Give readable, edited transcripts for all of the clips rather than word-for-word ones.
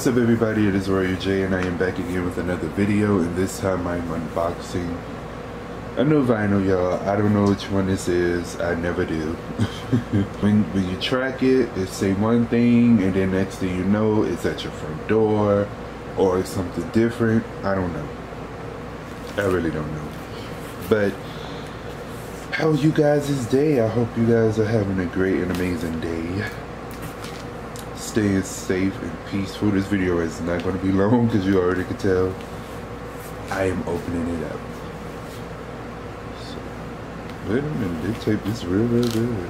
What's up everybody, it is Royal J and I am back again with another video, and this time I'm unboxing a new vinyl, y'all. I don't know which one this is, I never do. when you track it, it say one thing and then next thing you know it's at your front door or it's something different. I don't know, I really don't know. But how you guys is day? I hope you guys are having a great and amazing day. Staying safe and peaceful. This video is not going to be long because you already can tell I am opening it up. So, wait a minute, they tape this real good.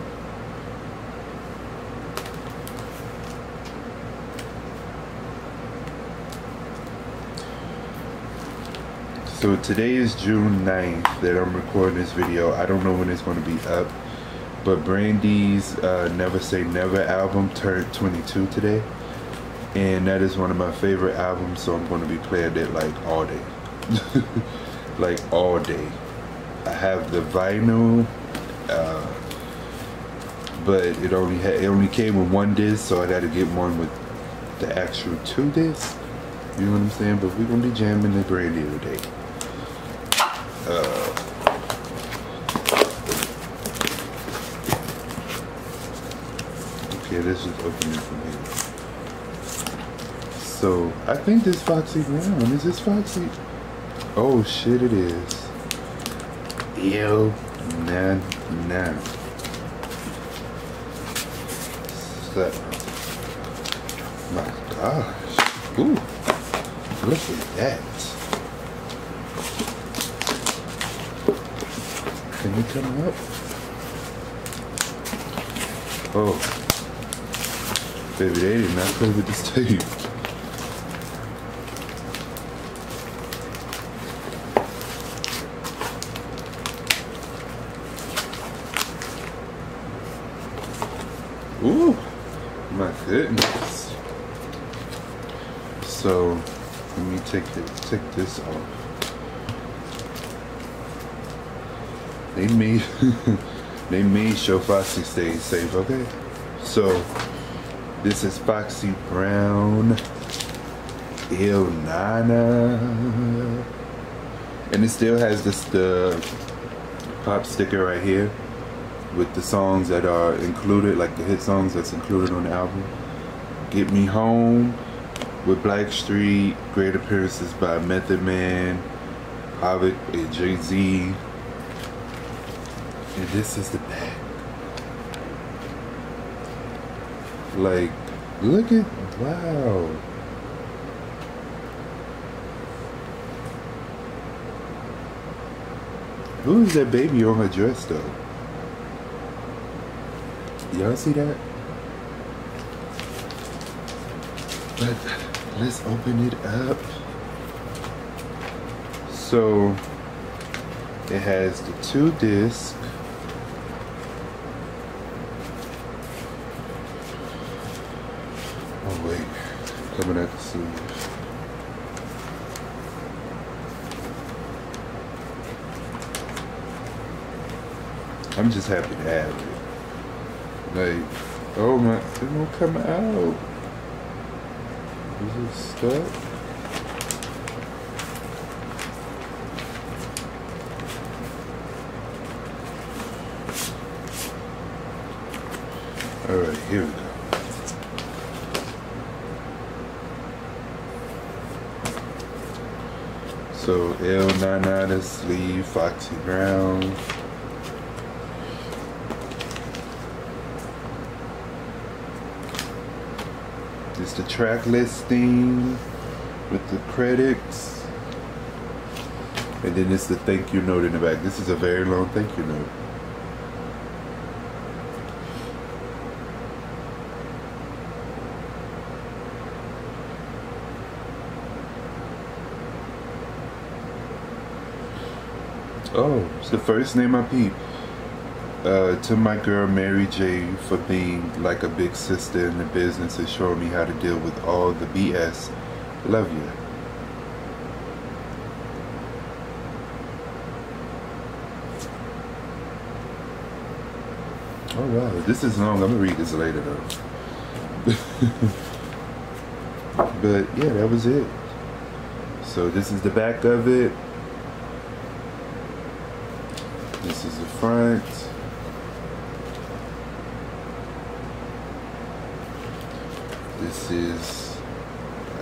So today is June 9th that I'm recording this video. I don't know when it's going to be up, but Brandy's Never Say Never album turned 22 today, and that is one of my favorite albums, so I'm going to be playing it like all day. Like all day. I have the vinyl, but it only came with one disc, so I had to get one with the actual two discs. You know what I'm saying? But we're going to be jamming the Brandy today. Yeah, this is opening for me. So, I think this Foxy Brown. Is this Foxy? Oh, shit, it is. Ill Nana. So, my gosh. Ooh, look at that. Can you come up? Oh. Baby, they did not play with this tape. Ooh, my goodness. So, let me take this off. They made, they made show Foxy stay safe, okay? So, this is Foxy Brown, Ill Nana, and it still has this pop sticker right here with the songs that are included, like the hit songs that's included on the album. Get Me Home with Blackstreet, great appearances by Method Man, Havoc, and Jay-Z, and this is the back. Like, look at, wow. Who is that baby on her dress though? Y'all see that? But let's open it up. So, it has the two discs. Oh wait, coming out the sleeves. I'm just happy to have it. Like, oh my, it won't come out. Is it stuck? All right, here we go. So, Ill Nana sleeve, Foxy Brown. It's the track listing with the credits. And then it's the thank you note in the back. This is a very long thank you note. Oh, it's the first name I peep. To my girl Mary J for being like a big sister in the business and showing me how to deal with all the BS. Love you. Oh wow, this is long. I'm gonna read this later though. But yeah, that was it. So this is the back of it. This is the front. This is,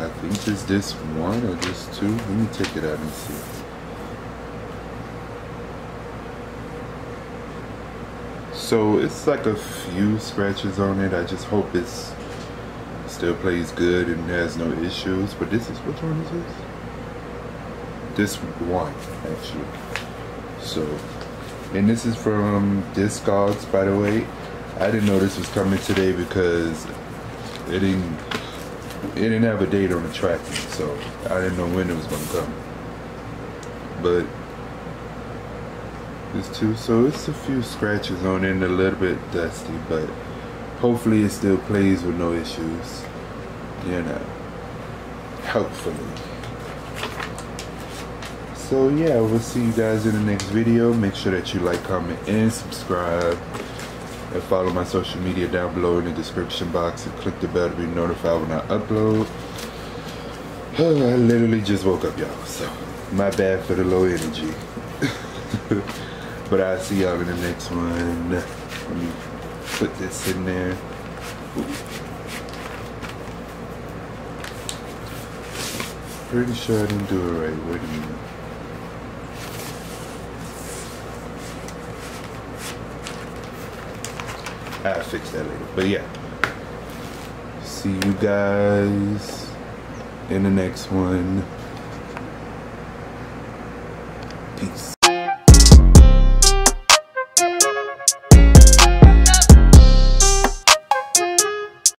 I think it's this one or just two. Let me take it out and see. So it's like a few scratches on it. I just hope it's still plays good and has no issues. But this is, which one is this? This one, actually. So, and this is from Discogs, by the way. I didn't know this was coming today because it didn't have a date on the tracking, so I didn't know when it was gonna come. But this too, so it's a few scratches on it and a little bit dusty, but hopefully it still plays with no issues. You know, hopefully. So yeah, we'll see you guys in the next video. Make sure that you like, comment, and subscribe. And follow my social media down below in the description box, and click the bell to be notified when I upload. I literally just woke up, y'all, so my bad for the low energy. But I'll see y'all in the next one. Let me put this in there. Pretty sure I didn't do it right. Wait a minute. I'll fix that later. But yeah, see you guys in the next one.